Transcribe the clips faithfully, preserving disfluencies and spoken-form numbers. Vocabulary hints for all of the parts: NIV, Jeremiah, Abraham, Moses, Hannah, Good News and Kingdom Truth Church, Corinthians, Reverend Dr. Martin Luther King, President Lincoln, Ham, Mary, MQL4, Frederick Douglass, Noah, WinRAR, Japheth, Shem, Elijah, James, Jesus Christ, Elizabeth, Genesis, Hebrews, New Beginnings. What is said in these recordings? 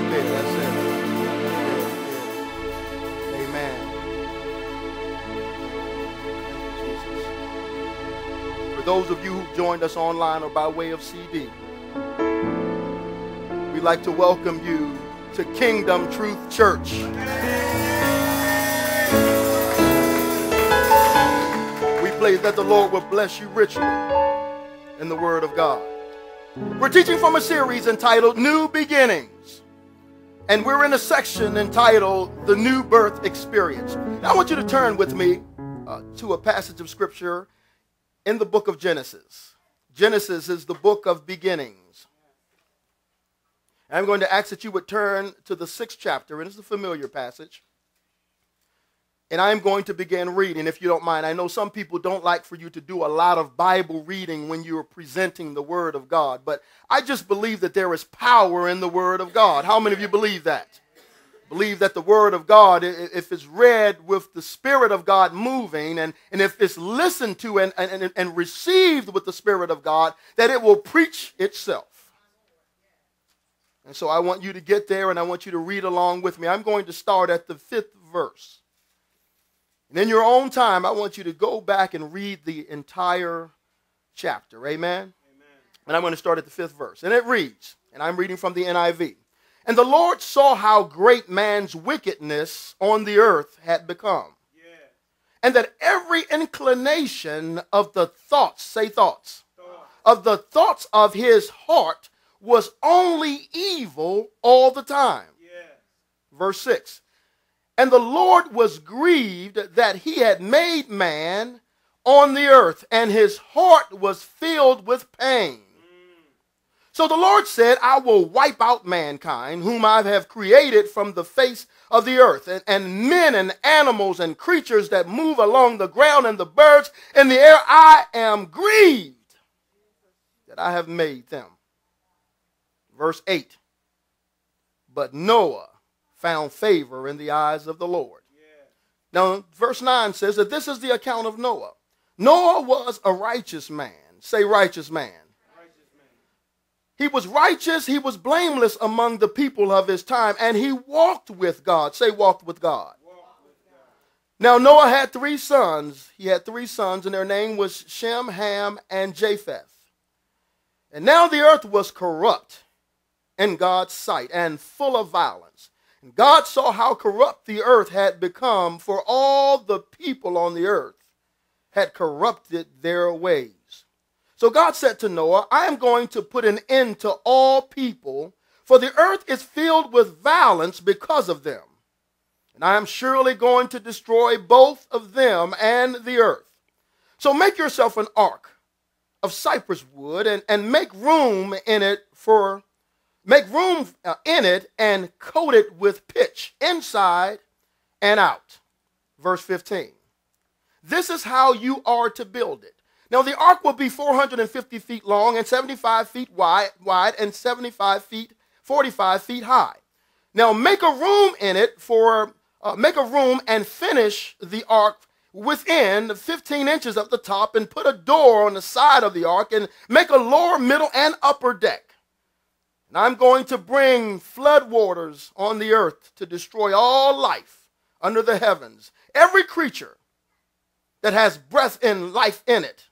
right there. That's it. Yeah, yeah. Amen. Thank you, Jesus. For those of you who joined us online or by way of C D, we'd like to welcome you to Kingdom Truth Church. We pray that the Lord will bless you richly in the Word of God. We're teaching from a series entitled New Beginnings, and we're in a section entitled The New Birth Experience. Now, I want you to turn with me uh, to a passage of Scripture in the book of Genesis. Genesis is the book of beginnings. And I'm going to ask that you would turn to the sixth chapter, and it's a familiar passage. And I'm going to begin reading, if you don't mind. I know some people don't like for you to do a lot of Bible reading when you are presenting the Word of God, but I just believe that there is power in the Word of God. How many of you believe that? Believe that the Word of God, if it's read with the Spirit of God moving, and, and if it's listened to and, and, and received with the Spirit of God, that it will preach itself. And so I want you to get there, and I want you to read along with me. I'm going to start at the fifth verse. And in your own time, I want you to go back and read the entire chapter. Amen? Amen? And I'm going to start at the fifth verse. And it reads, and I'm reading from the N I V. And the Lord saw how great man's wickedness on the earth had become. Yeah. And that every inclination of the thoughts, say thoughts, thoughts, of the thoughts of his heart was only evil all the time. Yeah. Verse six. And the Lord was grieved that he had made man on the earth, and his heart was filled with pain. So the Lord said, I will wipe out mankind, whom I have created from the face of the earth, and, and men and animals and creatures that move along the ground and the birds in the air. I am grieved that I have made them. Verse eight. But Noah found favor in the eyes of the Lord. Yeah. Now, verse nine says that this is the account of Noah. Noah was a righteous man. Say righteous man. Righteous man. He was righteous. He was blameless among the people of his time, and he walked with God. Say walked with God. Walked with God. Now, Noah had three sons. He had three sons, and their name was Shem, Ham, and Japheth. And now the earth was corrupt in God's sight and full of violence. God saw how corrupt the earth had become, for all the people on the earth had corrupted their ways. So God said to Noah, I am going to put an end to all people, for the earth is filled with violence because of them. And I am surely going to destroy both of them and the earth. So make yourself an ark of cypress wood and, and make room in it for Make room in it and coat it with pitch, inside and out. Verse fifteen. This is how you are to build it. Now, the ark will be four hundred fifty feet long and seventy-five feet wide, wide and seventy-five feet, forty-five feet high. Now, make a room in it for, uh, make a room and finish the ark within fifteen inches of the top, and put a door on the side of the ark, and make a lower, middle, and upper deck. And I'm going to bring floodwaters on the earth to destroy all life under the heavens. Every creature that has breath and life in it,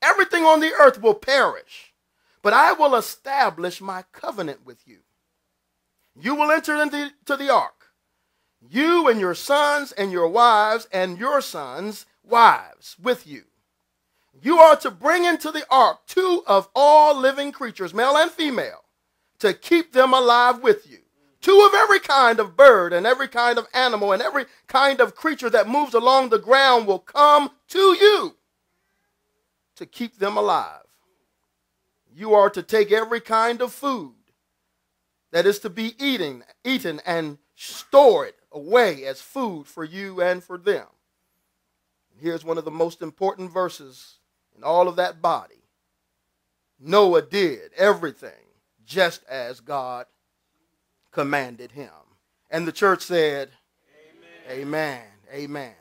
everything on the earth will perish. But I will establish my covenant with you. You will enter into the ark, you and your sons and your wives and your sons' wives with you. You are to bring into the ark two of all living creatures, male and female, to keep them alive with you. Two of every kind of bird and every kind of animal and every kind of creature that moves along the ground will come to you to keep them alive. You are to take every kind of food that is to be eaten, eaten and store it away as food for you and for them. And here's one of the most important verses in all of that body. Noah did everything just as God commanded him. And the church said, amen. Amen, amen.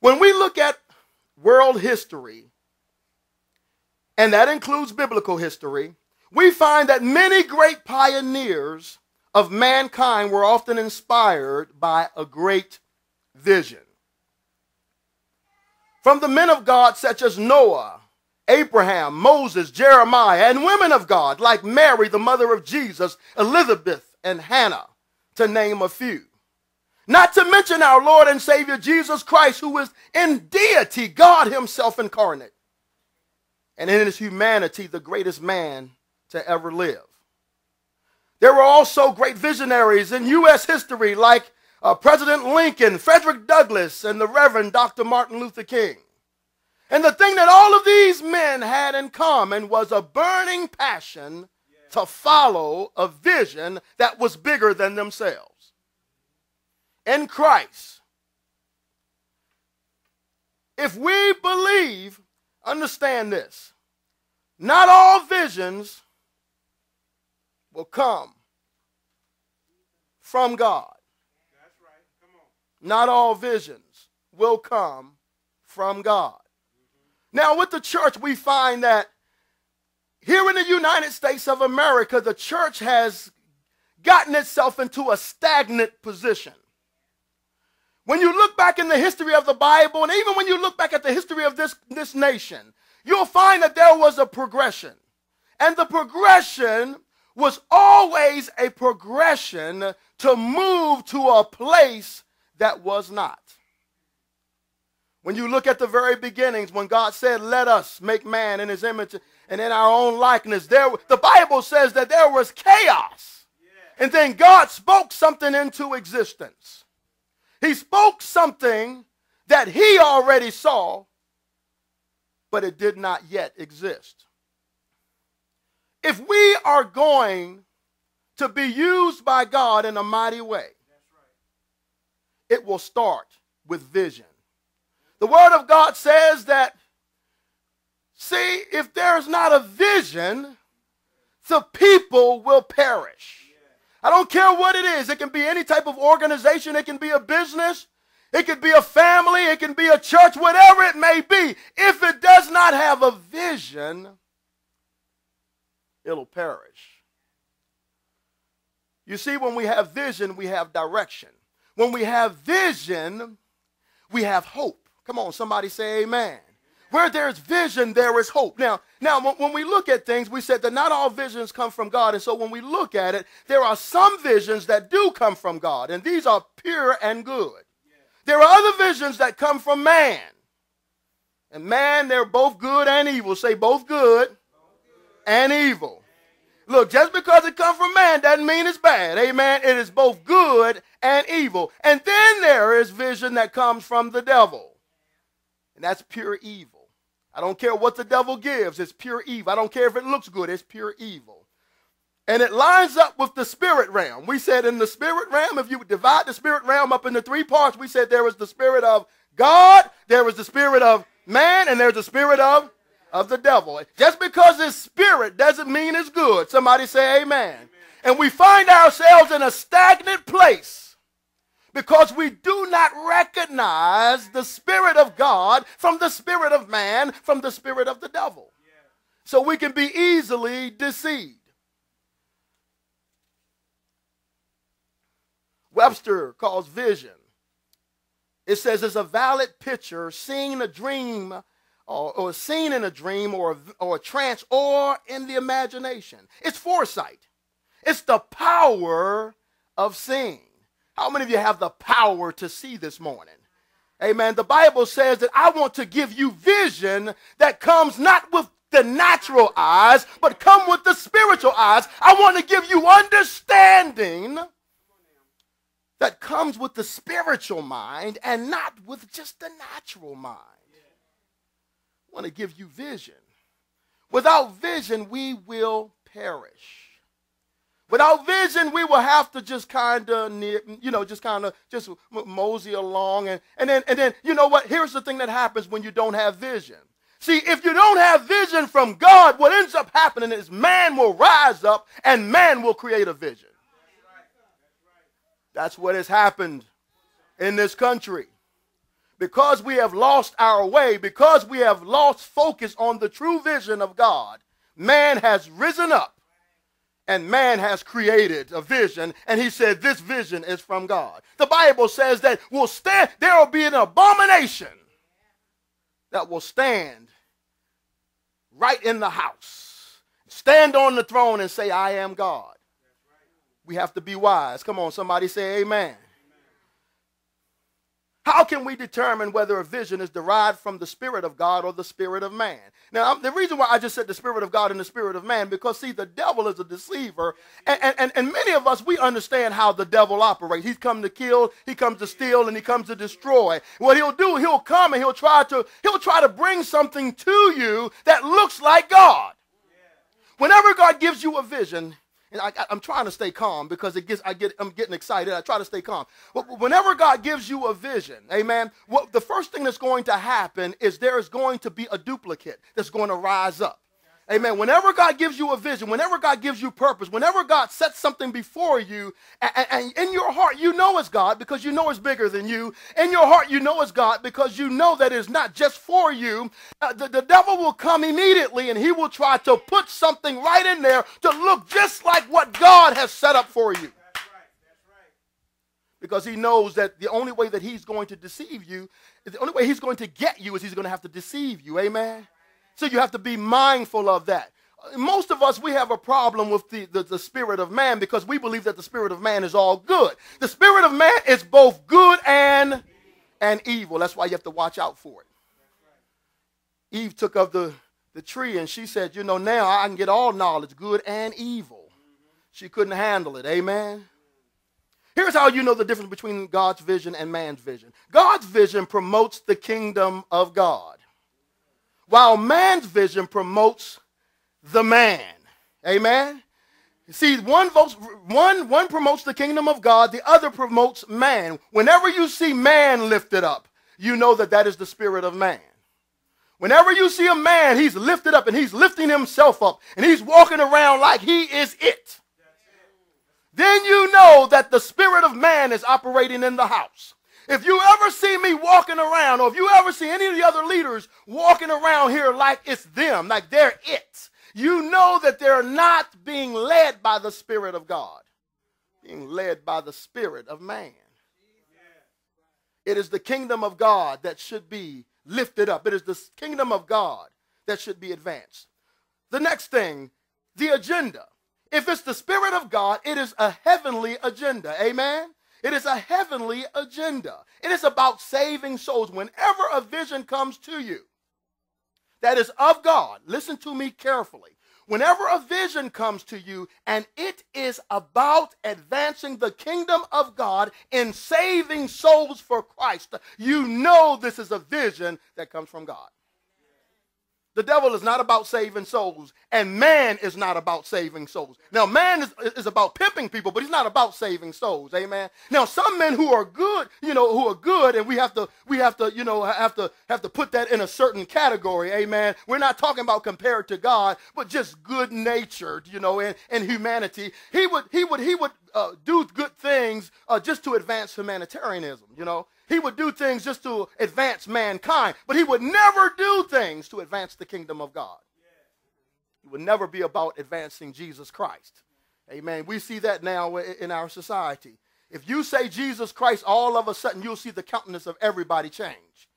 When we look at world history, and that includes biblical history, we find that many great pioneers of mankind were often inspired by a great vision. From the men of God such as Noah, Abraham, Moses, Jeremiah, and women of God like Mary, the mother of Jesus, Elizabeth, and Hannah, to name a few. Not to mention our Lord and Savior Jesus Christ, who is in deity, God himself incarnate. And in his humanity, the greatest man to ever live. There were also great visionaries in U S history like uh, President Lincoln, Frederick Douglass, and the Reverend Doctor Martin Luther King. And the thing that all of these men had in common was a burning passion yeah. to follow a vision that was bigger than themselves. In Christ, if we believe, understand this, not all visions will come from God. That's right. Come on. Not all visions will come from God. Mm-hmm. Now, with the church, we find that here in the United States of America, the church has gotten itself into a stagnant position. When you look back in the history of the Bible, and even when you look back at the history of this, this nation, you'll find that there was a progression. And the progression was always a progression to move to a place that was not. When you look at the very beginnings, when God said, let us make man in his image and in our own likeness, there, the Bible says that there was chaos. Yeah. And then God spoke something into existence. He spoke something that he already saw, but it did not yet exist. If we are going to be used by God in a mighty way, it will start with vision. The Word of God says that, see, if there's not a vision, the people will perish. I don't care what it is. It can be any type of organization. It can be a business. It could be a family. It can be a church, whatever it may be. If it does not have a vision, it'll perish. You see, when we have vision, we have direction. When we have vision, we have hope. Come on, somebody say amen. Where there's vision, there is hope. Now, now, when we look at things, we said that not all visions come from God. And so when we look at it, there are some visions that do come from God. And these are pure and good. There are other visions that come from man. And man, they're both good and evil. Say both good and evil. Look, just because it comes from man doesn't mean it's bad. Amen. It is both good and evil. And then there is vision that comes from the devil. And that's pure evil. I don't care what the devil gives. It's pure evil. I don't care if it looks good. It's pure evil. And it lines up with the spirit realm. We said in the spirit realm, if you divide the spirit realm up into three parts, we said there was the spirit of God, there was the spirit of man, and there's the spirit of Of the devil. Just because it's spirit doesn't mean it's good. Somebody say amen. Amen. And we find ourselves in a stagnant place because we do not recognize the spirit of God from the spirit of man, from the spirit of the devil. Yeah. So we can be easily deceived. Webster calls vision, it says, it's a valid picture, seeing a dream Or, or seen in a dream or, or a trance or in the imagination. It's foresight. It's the power of seeing. How many of you have the power to see this morning? Amen. The Bible says that I want to give you vision that comes not with the natural eyes, but come with the spiritual eyes. I want to give you understanding that comes with the spiritual mind and not with just the natural mind. I want to give you vision. Without vision, we will perish. Without vision, we will have to just kind of, you know, just kind of just mosey along. And, and, then, and then, you know what? Here's the thing that happens when you don't have vision. See, if you don't have vision from God, what ends up happening is man will rise up and man will create a vision. That's what has happened in this country. Because we have lost our way, because we have lost focus on the true vision of God, man has risen up And man has created a vision, and he said this vision is from God. The Bible says that will stand, there will be an abomination that will stand right in the house. Stand on the throne and say, I am God. We have to be wise. Come on, somebody say amen. Amen. How can we determine whether a vision is derived from the Spirit of God or the spirit of man? Now, the reason why I just said the Spirit of God and the spirit of man, because, see, the devil is a deceiver. And, and, and many of us, we understand how the devil operates. He's come to kill, he comes to steal, and he comes to destroy. What he'll do, he'll come and he'll try to, he'll try to bring something to you that looks like God. Whenever God gives you a vision, and I, I'm trying to stay calm because it gets, I get, I'm getting excited. I try to stay calm. But whenever God gives you a vision, amen, what, the first thing that's going to happen is there is going to be a duplicate that's going to rise up. Amen. Whenever God gives you a vision, whenever God gives you purpose, whenever God sets something before you, and, and in your heart, you know it's God because you know it's bigger than you. In your heart, you know it's God because you know that it's not just for you. Uh, the, the devil will come immediately, and he will try to put something right in there to look just like what God has set up for you. That's right. That's right. Because he knows that the only way that he's going to deceive you, the only way he's going to get you is he's going to have to deceive you. Amen. So you have to be mindful of that. Most of us, we have a problem with the, the, the spirit of man because we believe that the spirit of man is all good. The spirit of man is both good and, and evil. That's why you have to watch out for it. Eve took of the, the tree and she said, you know, now I can get all knowledge, good and evil. She couldn't handle it. Amen. Here's how you know the difference between God's vision and man's vision. God's vision promotes the kingdom of God, while man's vision promotes the man. Amen? See, one, votes, one, one promotes the kingdom of God, the other promotes man. Whenever you see man lifted up, you know that that is the spirit of man. Whenever you see a man, he's lifted up and he's lifting himself up and he's walking around like he is it. Then you know that the spirit of man is operating in the house. If you ever see me walking around, or if you ever see any of the other leaders walking around here like it's them, like they're it, you know that they're not being led by the Spirit of God, being led by the spirit of man. It is the kingdom of God that should be lifted up. It is the kingdom of God that should be advanced. The next thing, the agenda. If it's the Spirit of God, it is a heavenly agenda. Amen? It is a heavenly agenda. It is about saving souls. Whenever a vision comes to you that is of God, listen to me carefully. Whenever a vision comes to you and it is about advancing the kingdom of God and saving souls for Christ, you know this is a vision that comes from God. The devil is not about saving souls, and man is not about saving souls. Now, man is, is about pimping people, but he's not about saving souls. Amen. Now, some men who are good, you know, who are good, and we have to, we have to, you know, have to have to put that in a certain category. Amen. We're not talking about compared to God, but just good-natured, you know, and, and humanity. He would, he would, he would uh, do good things uh, just to advance humanitarianism, you know. He would do things just to advance mankind, but he would never do things to advance the kingdom of God. It would never be about advancing Jesus Christ. Amen. We see that now in our society. If you say Jesus Christ, all of a sudden you'll see the countenance of everybody change.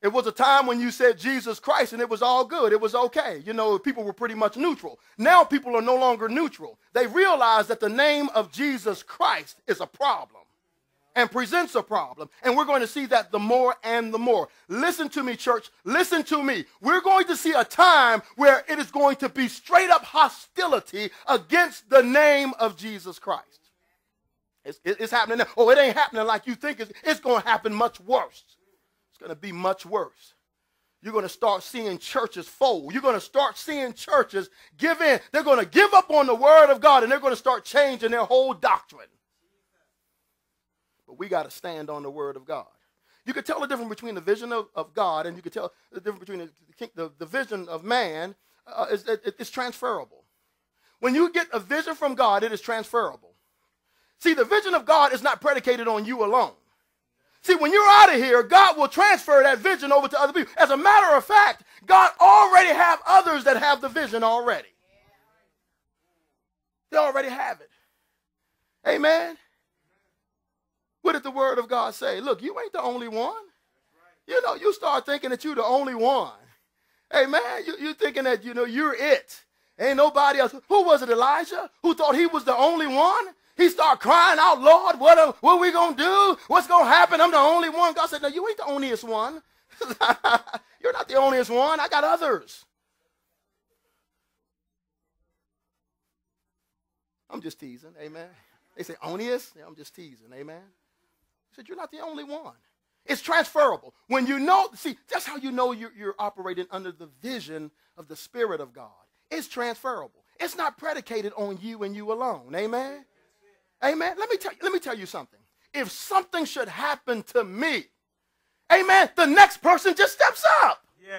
It was a time when you said Jesus Christ and it was all good. It was okay. You know, people were pretty much neutral. Now people are no longer neutral. They realize that the name of Jesus Christ is a problem and presents a problem. And we're going to see that the more and the more. Listen to me, church. Listen to me. We're going to see a time where it is going to be straight up hostility against the name of Jesus Christ. It's, it's happening now. Oh, it ain't happening like you think. It's, it's going to happen much worse. It's going to be much worse. You're going to start seeing churches fold. You're going to start seeing churches give in. They're going to give up on the word of God, and they're going to start changing their whole doctrine. But we got to stand on the word of God. You can tell the difference between the vision of, of God and you can tell the difference between the, the, the vision of man. Uh, is, it, it's transferable. When you get a vision from God, it is transferable. See, the vision of God is not predicated on you alone. See, when you're out of here, God will transfer that vision over to other people. As a matter of fact, God already have others that have the vision already. They already have it. Amen. What did the word of God say? Look, you ain't the only one. You know, you start thinking that you're the only one. Amen. You, you're thinking that, you know, you're it. Ain't nobody else. Who was it, Elijah, who thought he was the only one? He started crying out, Lord, what are, what are we going to do? What's going to happen? I'm the only one. God said, no, you ain't the onlyest one. You're not the onlyest one. I got others. I'm just teasing. Amen. They say, onlyest? Yeah, I'm just teasing. Amen. He said, you're not the only one. It's transferable. When you know, see, that's how you know you're, you're operating under the vision of the Spirit of God. It's transferable. It's not predicated on you and you alone. Amen. Amen. Let me tell you, let me tell you something. If something should happen to me, amen, the next person just steps up. Yeah.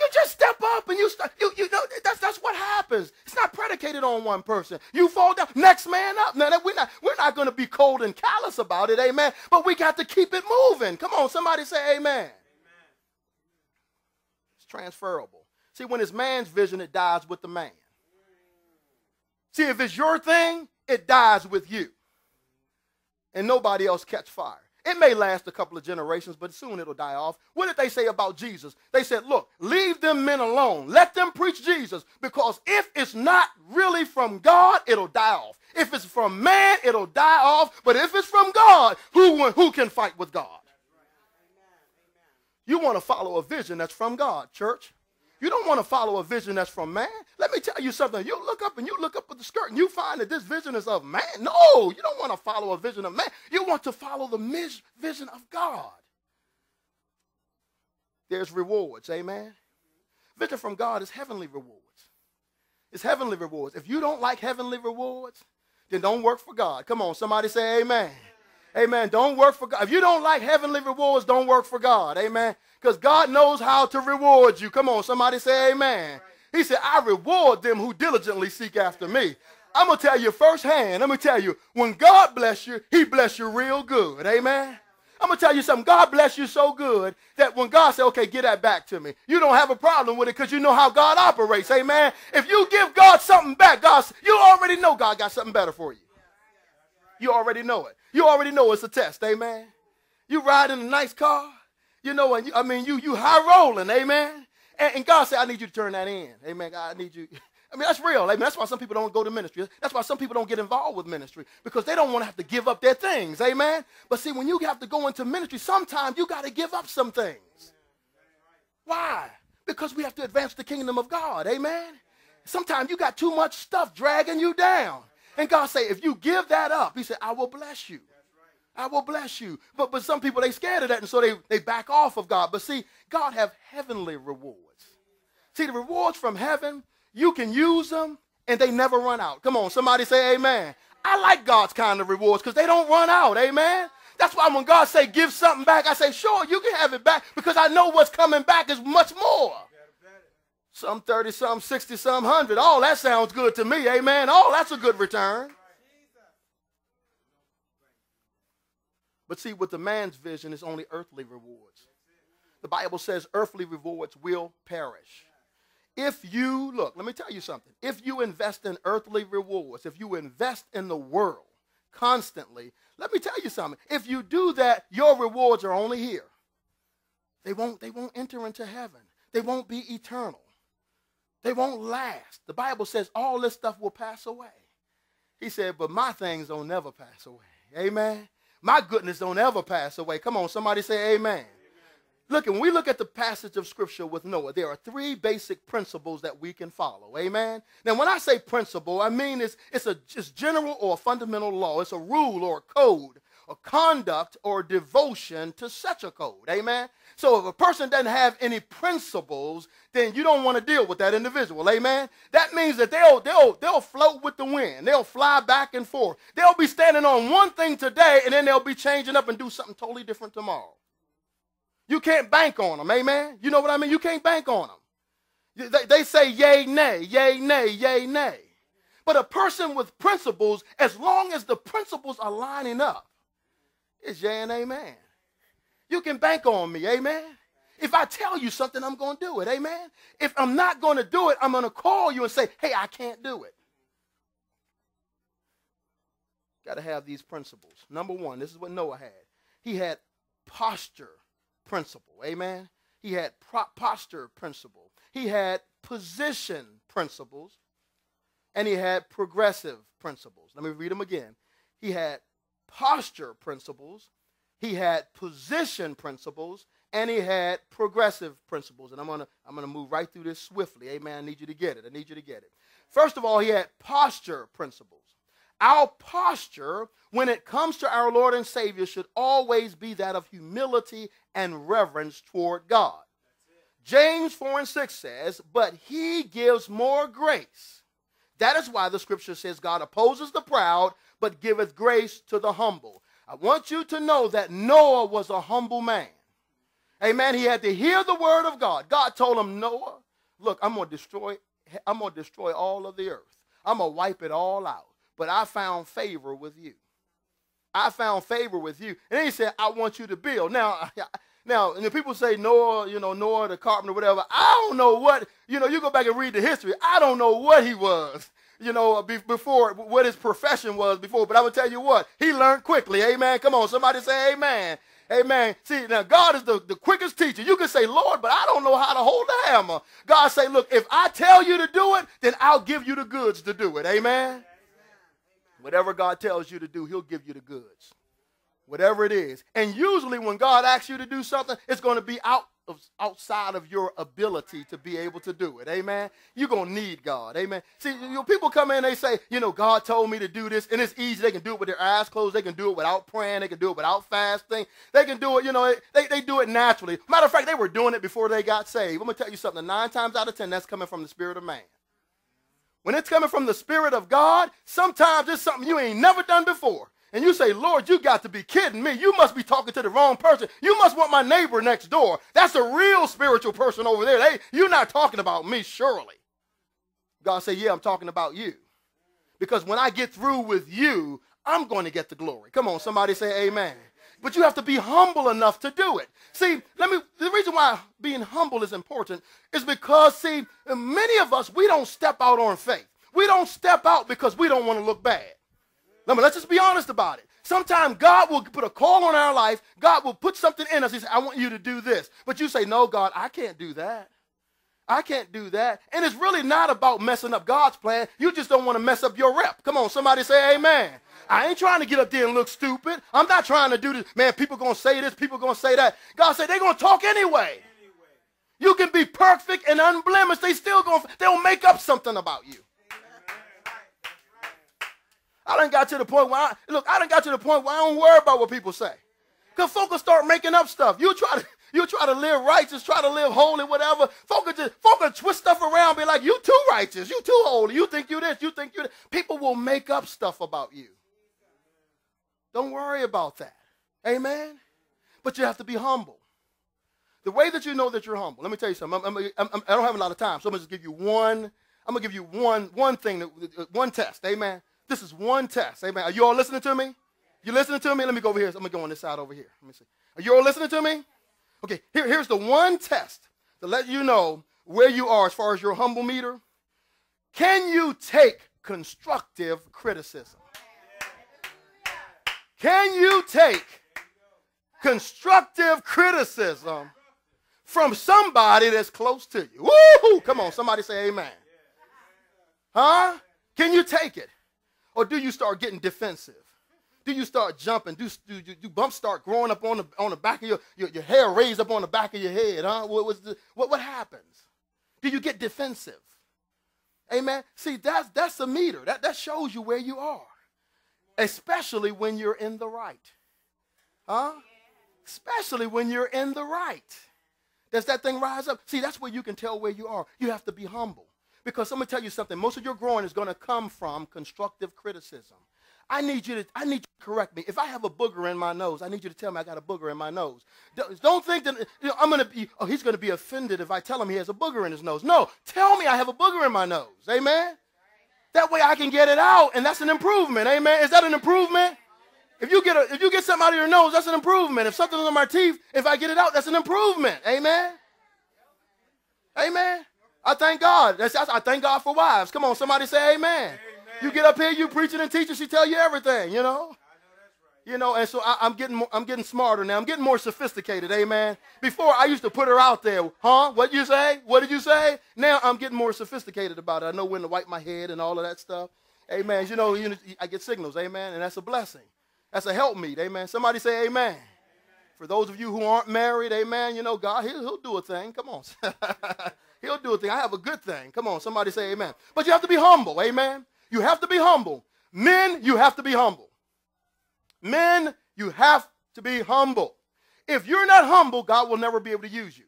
You just step up and you start, you, you know, that's, that's what happens. It's not predicated on one person. You fall down, next man up. Now, we're not, we're not going to be cold and callous about it, amen, but we got to keep it moving. Come on, somebody say amen. Amen. It's transferable. See, when it's man's vision, it dies with the man. See, if it's your thing, it dies with you. And nobody else catch fire. It may last a couple of generations, but soon it'll die off. What did they say about Jesus? They said, look, leave them men alone. Let them preach Jesus, because if it's not really from God, it'll die off. If it's from man, it'll die off. But if it's from God, who, who can fight with God? You want to follow a vision that's from God, church. You don't want to follow a vision that's from man. Let me tell you something. You look up and you look up at the skirt and you find that this vision is of man. No, you don't want to follow a vision of man. You want to follow the vision of God. There's rewards, amen? Vision from God is heavenly rewards. It's heavenly rewards. If you don't like heavenly rewards, then don't work for God. Come on, somebody say amen. Amen. Don't work for God. If you don't like heavenly rewards, don't work for God. Amen. Because God knows how to reward you. Come on, somebody say amen. He said, I reward them who diligently seek after me. I'm going to tell you firsthand. Let me tell you, when God bless you, he bless you real good. Amen. I'm going to tell you something. God bless you so good that when God said, okay, get that back to me, you don't have a problem with it because you know how God operates. Amen. If you give God something back, God, you already know God got something better for you. You already know it. You already know it's a test, amen. You ride in a nice car, you know, and you, I mean, you you high rolling, amen. And, and God said, I need you to turn that in, amen. God, I need you. I mean, that's real. Amen. That's why some people don't go to ministry. That's why some people don't get involved with ministry, because they don't want to have to give up their things, amen. But see, when you have to go into ministry, sometimes you got to give up some things. Why? Because we have to advance the kingdom of God, amen. Sometimes you got too much stuff dragging you down. And God say, if you give that up, he said, I will bless you. I will bless you. But, but some people, they scared of that, and so they, they back off of God. But see, God have heavenly rewards. See, the rewards from heaven, you can use them, and they never run out. Come on, somebody say amen. I like God's kind of rewards because they don't run out, amen. That's why when God say give something back, I say, sure, you can have it back, because I know what's coming back is much more. Some thirty, some sixty, some one hundred. Oh, that sounds good to me. Amen. Oh, that's a good return. But see, with the man's vision, it's only earthly rewards. The Bible says earthly rewards will perish. If you, look, let me tell you something. If you invest in earthly rewards, if you invest in the world constantly, let me tell you something. If you do that, your rewards are only here. They won't, they won't enter into heaven. They won't be eternal. They won't last. The Bible says all this stuff will pass away. He said, but my things don't never pass away. Amen. My goodness don't ever pass away. Come on, somebody say amen. Amen. Look, when we look at the passage of Scripture with Noah, there are three basic principles that we can follow. Amen. Now, when I say principle, I mean it's, it's a just general or a fundamental law. It's a rule or a code or conduct or devotion to such a code. Amen. So if a person doesn't have any principles, then you don't want to deal with that individual. Amen. That means that they'll, they'll, they'll float with the wind. They'll fly back and forth. They'll be standing on one thing today, and then they'll be changing up and do something totally different tomorrow. You can't bank on them. Amen. You know what I mean? You can't bank on them. They, they say yay, nay, yay, nay, yay, nay. But a person with principles, as long as the principles are lining up, it's yay and amen. You can bank on me, amen? If I tell you something, I'm going to do it, amen? If I'm not going to do it, I'm going to call you and say, hey, I can't do it. Got to have these principles. Number one, this is what Noah had. He had posture principle. Amen. He had pro posture principle. He had position principles. And he had progressive principles. Let me read them again. He had posture principles. He had position principles. And he had progressive principles. And I'm gonna I'm gonna move right through this swiftly. Amen. I need you to get it. I need you to get it. First of all, he had posture principles. Our posture when it comes to our Lord and Savior should always be that of humility and reverence toward God. James four and six says, but he gives more grace. That is why the scripture says God opposes the proud, but giveth grace to the humble. I want you to know that Noah was a humble man. Amen. He had to hear the word of God. God told him, Noah, look, I'm going to destroy, I'm going to destroy all of the earth. I'm going to wipe it all out. But I found favor with you. I found favor with you. And then he said, I want you to build. Now, now, and the people say Noah, you know, Noah the carpenter, whatever. I don't know what, you know, you go back and read the history. I don't know what he was, you know, before, what his profession was before. But I will tell you what, he learned quickly. Amen. Come on, somebody say amen. Amen. See, now God is the, the quickest teacher. You can say, Lord, but I don't know how to hold the hammer. God say, look, if I tell you to do it, then I'll give you the goods to do it. Amen. Amen. Whatever God tells you to do, he'll give you the goods. Whatever it is. And usually when God asks you to do something, it's going to be out of, outside of your ability to be able to do it. Amen. You're going to need God. Amen. See, you know, people come in, they say, you know, God told me to do this. And it's easy. They can do it with their eyes closed. They can do it without praying. They can do it without fasting. They can do it, you know, they, they do it naturally. Matter of fact, they were doing it before they got saved. I'm going to tell you something. Nine times out of ten, that's coming from the spirit of man. When it's coming from the spirit of God, sometimes it's something you ain't never done before. And you say, Lord, you got to be kidding me. You must be talking to the wrong person. You must want my neighbor next door. That's a real spiritual person over there. They, you're not talking about me, surely. God said, yeah, I'm talking about you. Because when I get through with you, I'm going to get the glory. Come on, somebody say amen. But you have to be humble enough to do it. See, let me. The reason why being humble is important is because, see, many of us, we don't step out on faith. We don't step out because we don't want to look bad. Let me, let's just be honest about it. Sometimes God will put a call on our life. God will put something in us. He says, I want you to do this. But you say, no, God, I can't do that. I can't do that. And it's really not about messing up God's plan. You just don't want to mess up your rep. Come on, somebody say amen. I ain't trying to get up there and look stupid. I'm not trying to do this. Man, people going to say this. People going to say that. God said they're going to talk anyway. anyway. You can be perfect and unblemished. They still going to, they'll make up something about you. I done got to the point where I, look, I done got to the point where I don't worry about what people say. Because folk will start making up stuff. You try to, you try to live righteous, try to live holy, whatever. Folk will, just, folk will twist stuff around, be like, you too righteous, you too holy, you think you this, you think you that. People will make up stuff about you. Don't worry about that. Amen? But you have to be humble. The way that you know that you're humble, let me tell you something. I'm, I'm, I'm, I don't have a lot of time, so I'm going to just give you one, I'm going to give you one, one thing, that, one test. Amen? This is one test. Amen. Are you all listening to me? You listening to me? Let me go over here. I'm going to go on this side over here. Let me see. Are you all listening to me? Okay, here, here's the one test to let you know where you are as far as your humble meter. Can you take constructive criticism? Can you take constructive criticism from somebody that's close to you? Woo! Come on, somebody say amen. Huh? Can you take it? Or do you start getting defensive? Do you start jumping? Do, do, do bumps start growing up on the, on the back of your, your, your hair raised up on the back of your head? Huh? What, was the, what, what happens? Do you get defensive? Amen? See, that's, that's a meter. That, that shows you where you are, especially when you're in the right. Huh? Especially when you're in the right. Does that thing rise up? See, that's where you can tell where you are. You have to be humble. Because I'm going to tell you something. Most of your growing is going to come from constructive criticism. I need you to, I need you to correct me. If I have a booger in my nose, I need you to tell me I got a booger in my nose. Don't think that, you know, I'm going to be, oh, he's going to be offended if I tell him he has a booger in his nose. No, tell me I have a booger in my nose. Amen? That way I can get it out, and that's an improvement. Amen? Is that an improvement? If you get, a, if you get something out of your nose, that's an improvement. If something's on my teeth, if I get it out, that's an improvement. Amen? Amen? I thank God. That's, that's, I thank God for wives. Come on, somebody say amen. Amen. You get up here, you preaching and teaching, she tell you everything, you know. I know that's right. You know, and so I, I'm getting more, I'm getting smarter now. I'm getting more sophisticated, amen. Before I used to put her out there, huh? What you say? What did you say? Now I'm getting more sophisticated about it. I know when to wipe my head and all of that stuff, amen. You know, you, I get signals, amen, and that's a blessing. That's a help meet, amen. Somebody say amen. For those of you who aren't married, amen, you know, God, he'll, he'll do a thing. Come on. He'll do a thing. I have a good thing. Come on, somebody say amen. But you have to be humble, amen. You have to be humble. Men, you have to be humble. Men, you have to be humble. If you're not humble, God will never be able to use you.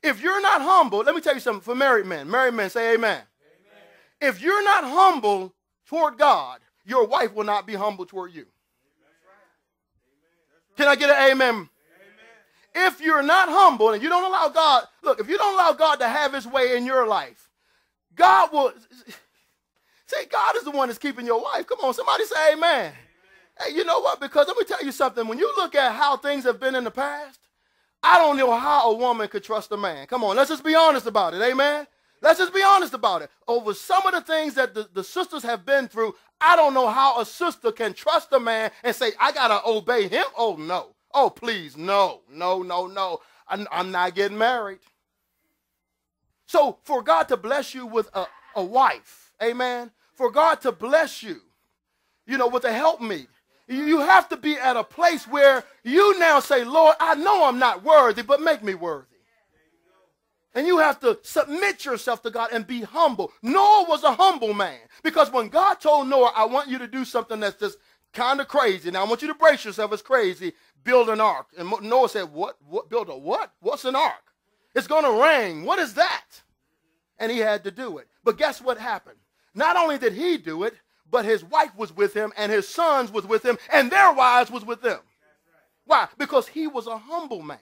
If you're not humble, let me tell you something for married men. Married men, say amen. Amen. If you're not humble toward God, your wife will not be humble toward you. Can I get an amen? Amen? If you're not humble and you don't allow God, look, if you don't allow God to have his way in your life, God will, see, God is the one that's keeping your wife. Come on, somebody say amen. Amen. Hey, you know what? Because let me tell you something. When you look at how things have been in the past, I don't know how a woman could trust a man. Come on, let's just be honest about it, amen? Let's just be honest about it. Over some of the things that the, the sisters have been through, I don't know how a sister can trust a man and say, I got to obey him. Oh, no. Oh, please, no, no, no, no. I'm, I'm not getting married. So for God to bless you with a, a wife, amen, for God to bless you, you know, with a helpmeet, you have to be at a place where you now say, Lord, I know I'm not worthy, but make me worthy. And you have to submit yourself to God and be humble. Noah was a humble man because when God told Noah, I want you to do something that's just kind of crazy. Now, I want you to brace yourself. It's crazy. Build an ark. And Noah said, what? What? Build a what? What's an ark? It's going to rain. What is that? And he had to do it. But guess what happened? Not only did he do it, but his wife was with him and his sons was with him and their wives was with them. Why? Because he was a humble man.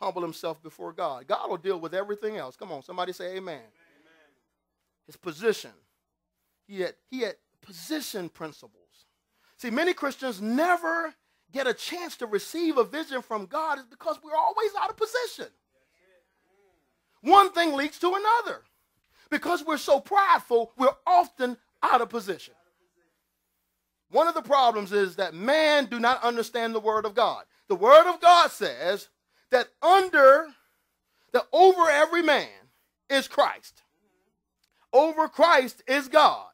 Humble himself before God. God will deal with everything else. Come on, somebody say amen. Amen. His position. He had, he had position principles. See, many Christians never get a chance to receive a vision from God is because we're always out of position. One thing leads to another. Because we're so prideful, we're often out of position. One of the problems is that man do not understand the word of God. The word of God says that under, that over every man is Christ. Over Christ is God.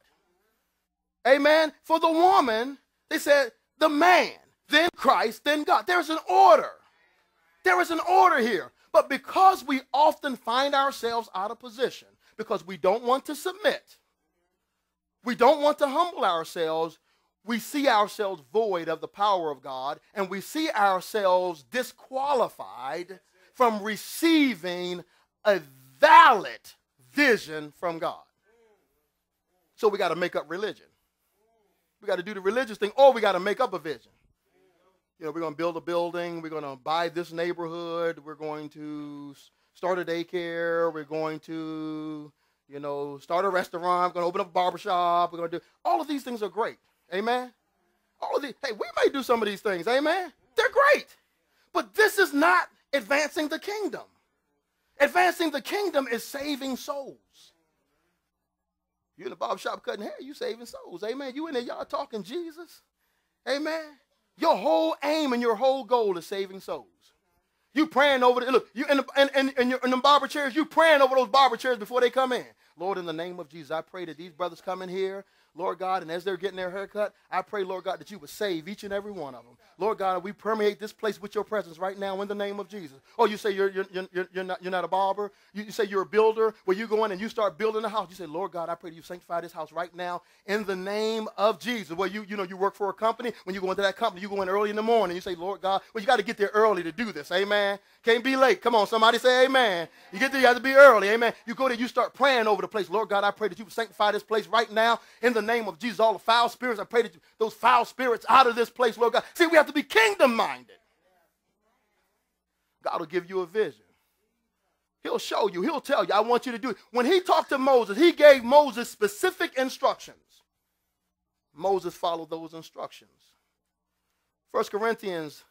Amen. For the woman, they said, the man, then Christ, then God. There's an order. There is an order here. But because we often find ourselves out of position, because we don't want to submit, we don't want to humble ourselves, we see ourselves void of the power of God, and we see ourselves disqualified from receiving a valid vision from God. So we got to make up religion. We got to do the religious thing, or we got to make up a vision. You know, we're going to build a building. We're going to buy this neighborhood. We're going to start a daycare. We're going to, you know, start a restaurant. We're going to open up a barbershop. We're going to do, all of these things are great. Amen. All of these, hey, we may do some of these things. Amen. They're great. But this is not advancing the kingdom. Advancing the kingdom is saving souls. You in the barber shop cutting hair, you saving souls. Amen. You in there, y'all talking Jesus. Amen. Your whole aim and your whole goal is saving souls. You praying over the, look, you in the, in, in, in, your, in the barber chairs, you praying over those barber chairs before they come in. Lord, in the name of Jesus, I pray that these brothers come in here, Lord God, and as they're getting their haircut, I pray, Lord God, that you would save each and every one of them. Lord God, we permeate this place with your presence right now in the name of Jesus. Oh, you say you're, you're, you're, you're, not, you're not a barber. You, you say you're a builder. Well, you go in and you start building a house. You say, Lord God, I pray that you sanctify this house right now in the name of Jesus. Well, you, you know, you work for a company. When you go into that company, you go in early in the morning. You say, Lord God, well, you got to get there early to do this. Amen. Can't be late. Come on, somebody say amen. You get there, you have to be early. Amen. You go there, you start praying over the place. Lord God, I pray that you would sanctify this place right now in the name of Jesus. All the foul spirits, I pray that you, those foul spirits out of this place, Lord God. See, we have to be kingdom-minded. God will give you a vision. He'll show you. He'll tell you, I want you to do it. When he talked to Moses, he gave Moses specific instructions. Moses followed those instructions. First Corinthians,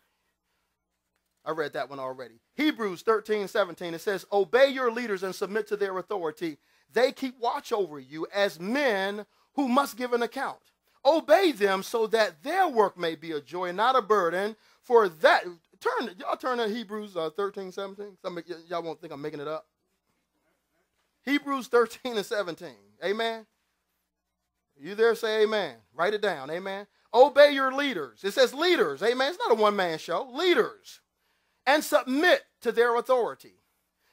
I read that one already. Hebrews thirteen, seventeen, it says, obey your leaders and submit to their authority. They keep watch over you as men who must give an account. Obey them so that their work may be a joy, not a burden. For that, turn, y'all turn to Hebrews uh, thirteen, seventeen. Y'all won't think I'm making it up. Hebrews thirteen and seventeen. Amen. You there, say amen. Write it down. Amen. Obey your leaders. It says leaders. Amen. It's not a one-man show. Leaders. And submit to their authority.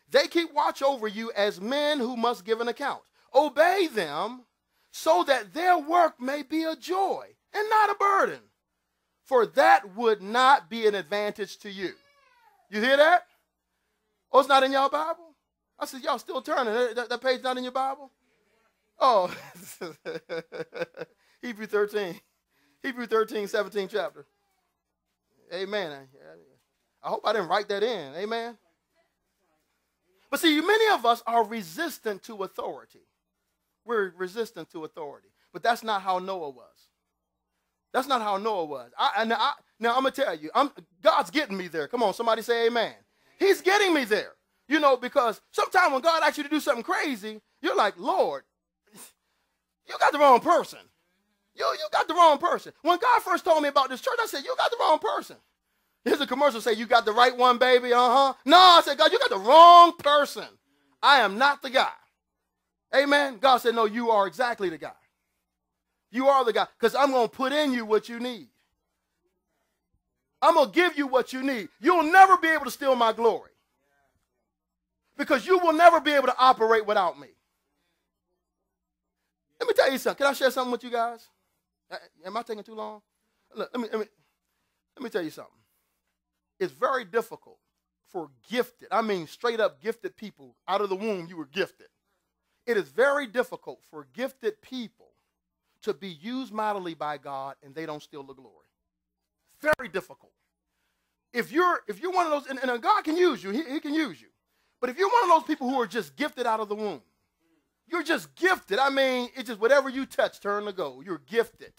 They keep watch over you as men who must give an account. Obey them so that their work may be a joy and not a burden. For that would not be an advantage to you. You hear that? Oh, it's not in y'all Bible? I said, y'all still turning. That, that page not in your Bible? Oh, Hebrews thirteen. Hebrews thirteen, seventeen chapter. Amen. I hope I didn't write that in. Amen. But see, many of us are resistant to authority. We're resistant to authority. But that's not how Noah was. That's not how Noah was. I, I, now, I, now, I'm going to tell you, I'm, God's getting me there. Come on, somebody say amen. He's getting me there. You know, because sometimes when God asks you to do something crazy, you're like, Lord, you got the wrong person. You, you got the wrong person. When God first told me about this church, I said, you got the wrong person. Here's a commercial say, you got the right one, baby, uh-huh. No, I said, God, you got the wrong person. I am not the guy. Amen? God said, no, you are exactly the guy. You are the guy, because I'm going to put in you what you need. I'm going to give you what you need. You'll never be able to steal my glory, because you will never be able to operate without me. Let me tell you something. Can I share something with you guys? Am I taking too long? Look, let me, let me, let me tell you something. It's very difficult for gifted, I mean straight up gifted people, out of the womb you were gifted. It is very difficult for gifted people to be used mightily by God and they don't steal the glory. Very difficult. If you're, if you're one of those, and, and God can use you, he, he can use you. But if you're one of those people who are just gifted out of the womb, you're just gifted. I mean, it's just whatever you touch, turn to gold. You're gifted.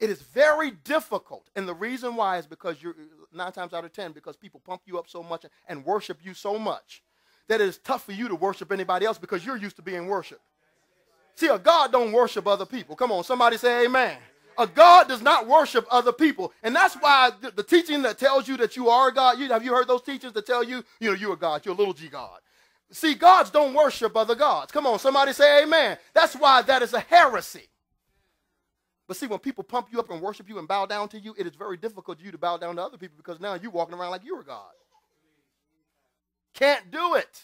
It is very difficult, and the reason why is because you're nine times out of ten because people pump you up so much and worship you so much that it is tough for you to worship anybody else because you're used to being worshiped. See, a God don't worship other people. Come on, somebody say amen. A God does not worship other people, and that's why the, the teaching that tells you that you are a God. You, have you heard those teachers that tell you, you know, you're a God, you're a little G God? See, gods don't worship other gods. Come on, somebody say amen. That's why that is a heresy. But see, when people pump you up and worship you and bow down to you, it is very difficult for you to bow down to other people because now you're walking around like you're a God. Can't do it.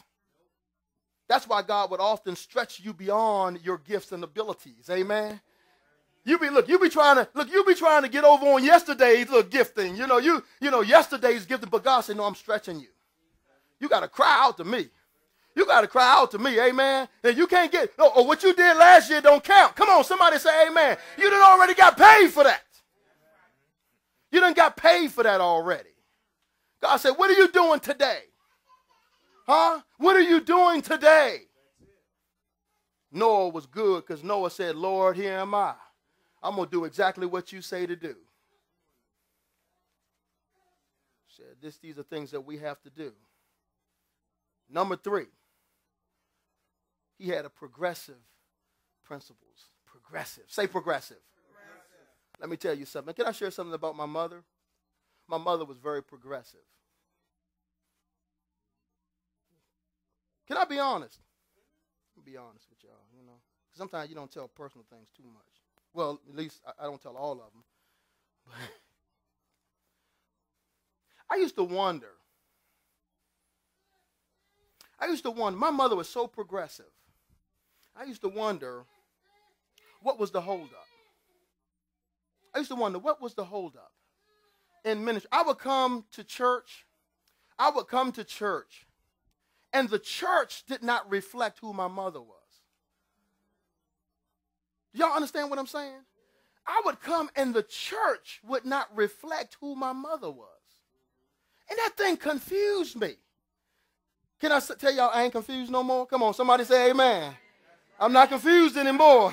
That's why God would often stretch you beyond your gifts and abilities. Amen. You be look, you be trying to look, you be trying to get over on yesterday's little gifting. You know, you, you know, yesterday's gifting, but God said, no, I'm stretching you. You gotta cry out to me. You got to cry out to me, amen? And you can't get, no, or what you did last year don't count. Come on, somebody say amen. You done already got paid for that. You done got paid for that already. God said, what are you doing today? Huh? What are you doing today? Noah was good because Noah said, Lord, here am I. I'm going to do exactly what you say to do. Said, this, these are things that we have to do. Number three. He had a progressive principles. Progressive. Say progressive. progressive. Let me tell you something. Can I share something about my mother? My mother was very progressive. Can I be honest? I'll be honest with y'all, you know. Sometimes you don't tell personal things too much. Well, at least I, I don't tell all of them. But I used to wonder. I used to wonder, my mother was so progressive. I used to wonder, what was the holdup? I used to wonder, what was the holdup in ministry? I would come to church. I would come to church. And the church did not reflect who my mother was. Y'all understand what I'm saying? I would come and the church would not reflect who my mother was. And that thing confused me. Can I tell y'all I ain't confused no more? Come on, somebody say amen. I'm not confused anymore.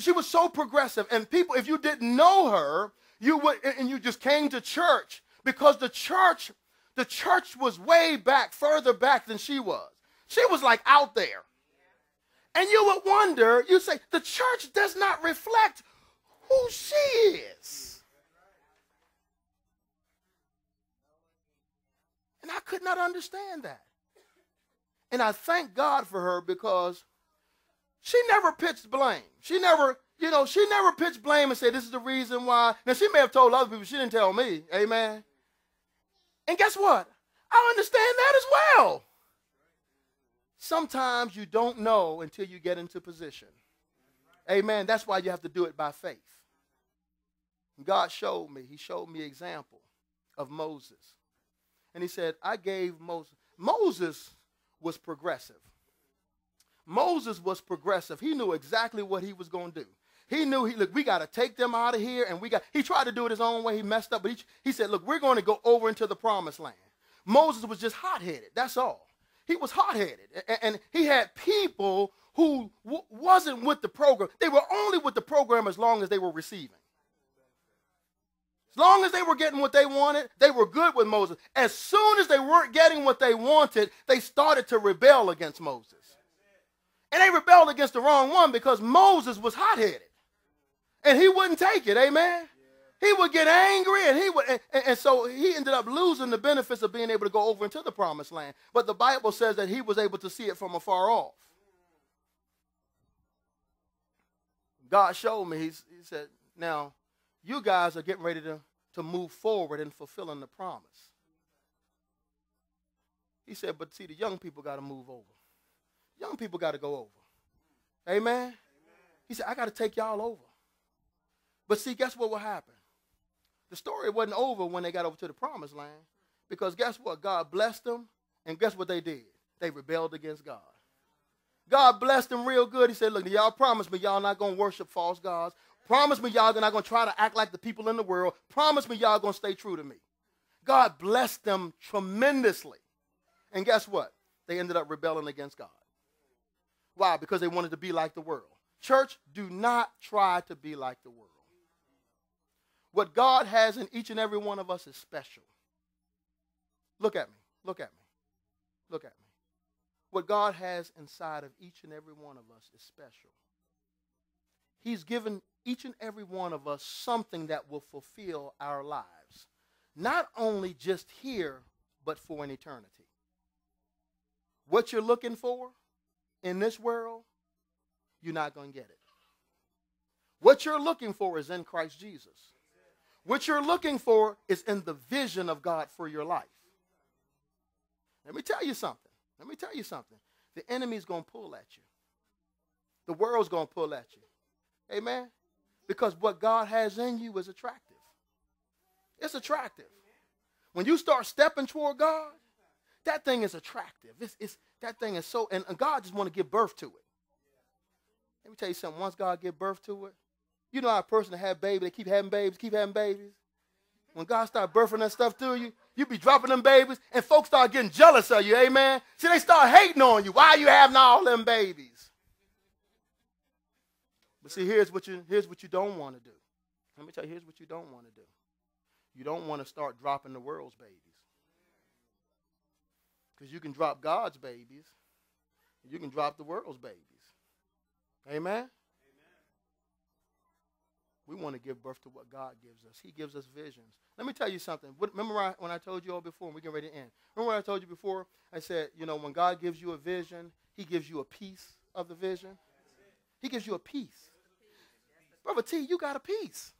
She was so progressive. And people, if you didn't know her, you would, and you just came to church because the church, the church was way back, further back than she was. She was like out there. And you would wonder, you say, the church does not reflect who she is. And I could not understand that. And I thank God for her, because she never pitched blame. She never, you know, she never pitched blame and said, this is the reason why. Now, she may have told other people, she didn't tell me. Amen. And guess what? I understand that as well. Sometimes you don't know until you get into position. Amen. That's why you have to do it by faith. God showed me. He showed me example of Moses. And he said, I gave Moses. Moses was progressive. Moses was progressive. He knew exactly what he was going to do. He knew, he, look, we got to take them out of here. And we got, he tried to do it his own way. He messed up. But he, he said, look, we're going to go over into the promised land. Moses was just hot-headed. That's all. He was hot-headed. And, and he had people who w wasn't with the program. They were only with the program as long as they were receiving. As long as they were getting what they wanted, they were good with Moses. As soon as they weren't getting what they wanted, they started to rebel against Moses. And they rebelled against the wrong one, because Moses was hot-headed. And he wouldn't take it, amen? He would get angry, and he would, and, and so he ended up losing the benefits of being able to go over into the promised land. But the Bible says that he was able to see it from afar off. God showed me, he, he said, now, you guys are getting ready to, to move forward in fulfilling the promise. He said, but see, the young people got to move over. Young people got to go over. Amen? Amen. He said, I got to take y'all over. But see, guess what will happen? The story wasn't over when they got over to the promised land, because guess what? God blessed them, and guess what they did? They rebelled against God. God blessed them real good. He said, look, y'all promised me y'all not going to worship false gods. Promise me y'all not going to try to act like the people in the world. Promise me y'all going to stay true to me. God blessed them tremendously. And guess what? They ended up rebelling against God. Why? Because they wanted to be like the world. Church, do not try to be like the world. What God has in each and every one of us is special. Look at me. Look at me. Look at me. What God has inside of each and every one of us is special. He's given each and every one of us something that will fulfill our lives, not only just here, but for an eternity. What you're looking for in this world, you're not going to get it. What you're looking for is in Christ Jesus. What you're looking for is in the vision of God for your life. Let me tell you something. Let me tell you something. The enemy's going to pull at you. The world's going to pull at you. Amen? Because what God has in you is attractive. It's attractive. When you start stepping toward God, that thing is attractive. It's, it's, that thing is so, and, and God just want to give birth to it. Let me tell you something. Once God gives birth to it, you know how a person that have babies, they keep having babies, keep having babies. When God start birthing that stuff to you, you be dropping them babies, and folks start getting jealous of you, amen? See, they start hating on you. Why are you having all them babies? But see, here's what you, here's what you don't want to do. Let me tell you, here's what you don't want to do. You don't want to start dropping the world's babies. Because you can drop God's babies, and you can drop the world's babies. Amen? We want to give birth to what God gives us. He gives us visions. Let me tell you something. Remember when I told you all before, and we're getting ready to end. Remember what I told you before? I said, you know, when God gives you a vision, he gives you a piece of the vision. He gives you a piece. Brother T, you got a piece.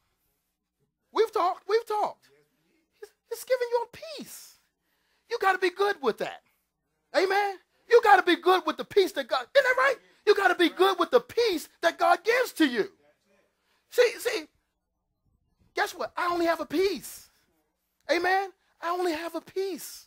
We've talked. We've talked. He's, he's giving you a piece. You got to be good with that. Amen? You got to be good with the piece that God, isn't that right? You got to be good with the piece that God gives to you. See, see, guess what? I only have a piece. Amen? I only have a piece.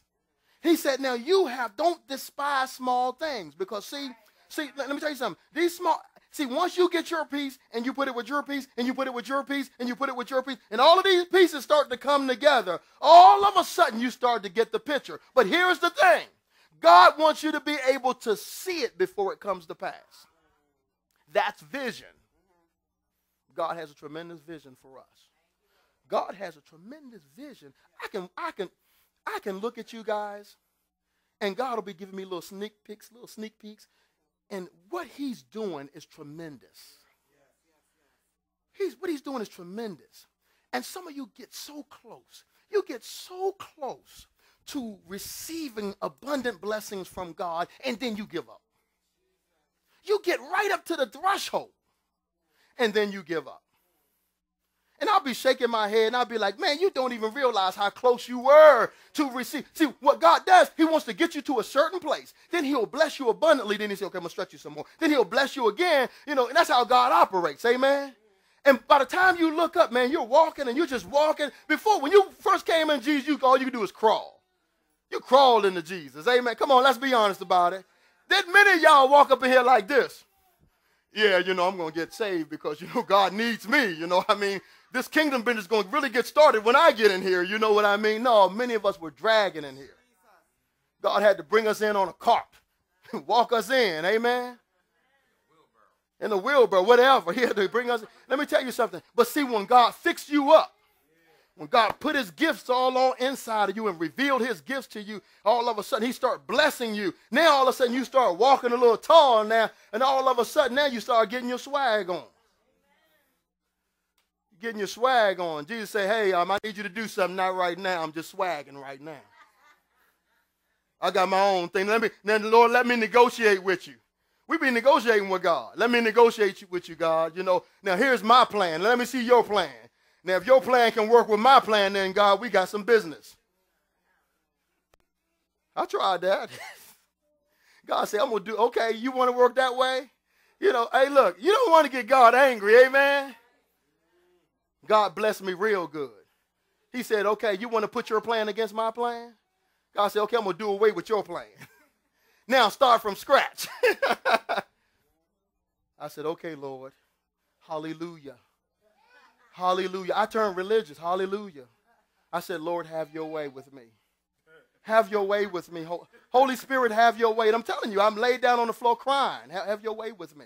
He said, now you have, don't despise small things. Because see, see, let, let me tell you something. These small, see, once you get your piece and you put it with your piece and you put it with your piece and you put it with your piece and all of these pieces start to come together, all of a sudden you start to get the picture. But here's the thing. God wants you to be able to see it before it comes to pass. That's vision. God has a tremendous vision for us. God has a tremendous vision. I can, I can, I can look at you guys And God will be giving me little sneak peeks, little sneak peeks. And what he's doing is tremendous. He's, what he's doing is tremendous. And some of you get so close. You get so close to receiving abundant blessings from God, and then you give up. You get right up to the threshold, and then you give up. And I'll be shaking my head, and I'll be like, man, you don't even realize how close you were to receive. See, what God does, he wants to get you to a certain place. Then he'll bless you abundantly. Then he says, okay, I'm going to stretch you some more. Then he'll bless you again, you know, and that's how God operates, amen? And by the time you look up, man, you're walking, and you're just walking. Before, when you first came in Jesus, you, all you could do is crawl. You crawl into Jesus, amen? Come on, let's be honest about it. That many of y'all walk up in here like this. Yeah, you know, I'm going to get saved because, you know, God needs me. You know what I mean? This kingdom business is going to really get started when I get in here. You know what I mean? No, many of us were dragging in here. God had to bring us in on a cart, walk us in, amen? In the wheelbarrow, whatever. He had to bring us in. Let me tell you something. But see, when God fixed you up, when God put his gifts all on inside of you and revealed his gifts to you, all of a sudden he started blessing you. Now all of a sudden you start walking a little tall now, and all of a sudden now you start getting your swag on. You're getting your swag on. Jesus said, hey, um, I need you to do something, not right now. I'm just swagging right now. I got my own thing. Let me, then Lord, let me negotiate with you. We've been negotiating with God. Let me negotiate with you, God. You know, now here's my plan. Let me see your plan. Now, if your plan can work with my plan, then, God, we got some business. I tried that. God said, I'm going to do, okay, you want to work that way? You know, hey, look, you don't want to get God angry, amen? God blessed me real good. He said, okay, you want to put your plan against my plan? God said, okay, I'm going to do away with your plan. Now, start from scratch. I said, okay, Lord, hallelujah. Hallelujah. I turned religious. Hallelujah. I said, Lord, have your way with me. Have your way with me. Holy Spirit, have your way. And I'm telling you, I'm laid down on the floor crying. Have your way with me.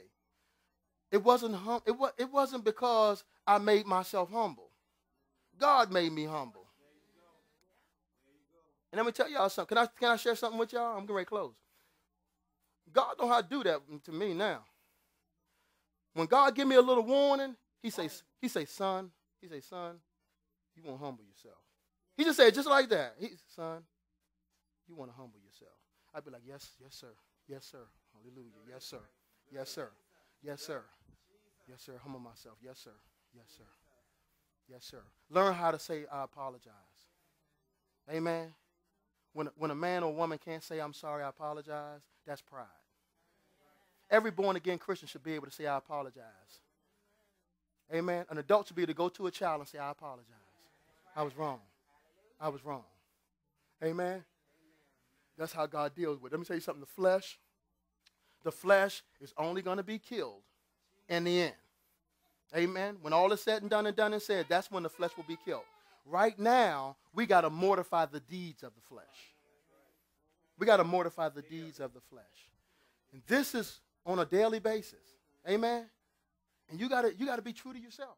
It wasn't, hum it, was it wasn't because I made myself humble. God made me humble. And let me tell y'all something. Can I, can I share something with y'all? I'm getting ready to close. God know how to do that to me now. When God give me a little warning, he says, He say, son, he say, son, you want to humble yourself. He just said just like that. He, son, you want to humble yourself. I'd be like, yes, yes, sir. Yes, sir. Hallelujah. Yes, sir. Yes, sir. Yes, sir. Yes, sir. Humble myself. Yes, sir. Yes, sir. Yes, sir. Learn how to say I apologize. Amen. When, when a man or woman can't say I'm sorry, I apologize, that's pride. Every born-again Christian should be able to say I apologize. Amen. An adult should be able to go to a child and say, I apologize. I was wrong. I was wrong. Amen. That's how God deals with it. Let me tell you something. The flesh, the flesh is only going to be killed in the end. Amen. When all is said and done and done and said, that's when the flesh will be killed. Right now, we got to mortify the deeds of the flesh. We got to mortify the deeds of the flesh. And this is on a daily basis. Amen. And you gotta, you gotta be true to yourself.